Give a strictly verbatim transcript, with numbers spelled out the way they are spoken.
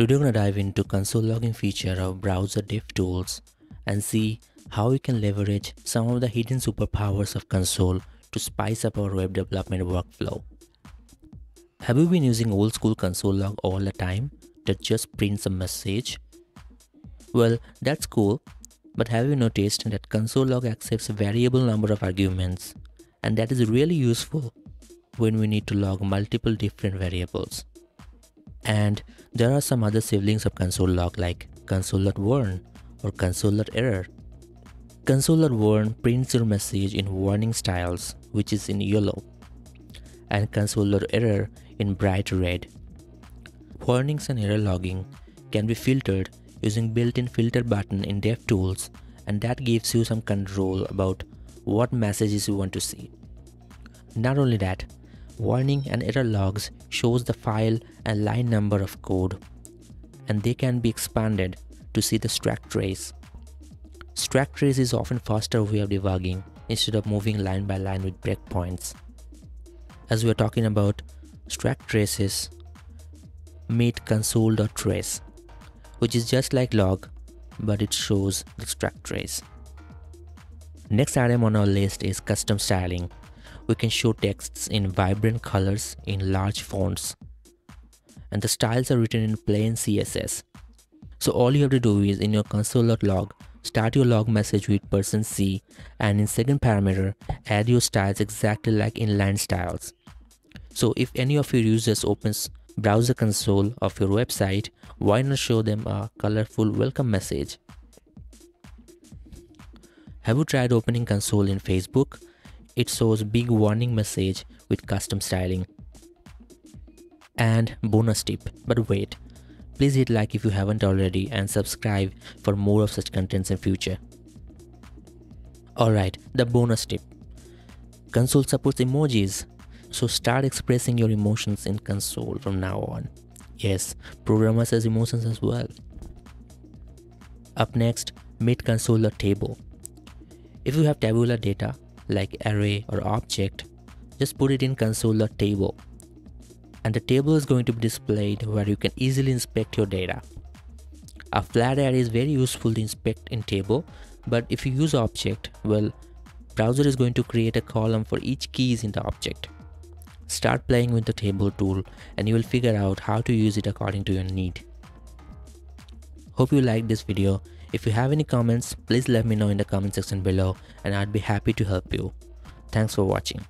Today we're going to dive into console logging feature of browser DevTools and see how we can leverage some of the hidden superpowers of console to spice up our web development workflow. Have you been using old school console log all the time that just prints a message? Well, that's cool, but have you noticed that console log accepts a variable number of arguments, and that is really useful when we need to log multiple different variables. And there are some other siblings of console log like console.warn or console.error. Console.warn prints your message in warning styles, which is in yellow, and console.error in bright red. Warnings and error logging can be filtered using built-in filter button in DevTools, and that gives you some control about what messages you want to see. Not only that, warning and error logs shows the file and line number of code, and they can be expanded to see the struct trace. Struct trace is often faster way of debugging instead of moving line by line with breakpoints. As we are talking about struct traces, meet console.trace, which is just like log, but it shows the struct trace. Next item on our list is custom styling. We can show texts in vibrant colors in large fonts, and the styles are written in plain C S S. So all you have to do is, in your console.log, start your log message with percent C, and in second parameter add your styles exactly like inline styles. So if any of your users opens browser console of your website, why not show them a colorful welcome message? Have you tried opening console in Facebook? It shows big warning message with custom styling. And bonus tip, but wait, please hit like if you haven't already and subscribe for more of such contents in future. Alright, the bonus tip. Console supports emojis, so start expressing your emotions in console from now on. Yes, programmers has emotions as well. Up next, meet console.table. If you have tabular data like array or object, just put it in console.table, and the table is going to be displayed where you can easily inspect your data. A flat array is very useful to inspect in table, but if you use object, well, browser is going to create a column for each keys in the object. Start playing with the table tool and you will figure out how to use it according to your need. Hope you liked this video. If you have any comments, please let me know in the comment section below, and I'd be happy to help you. Thanks for watching.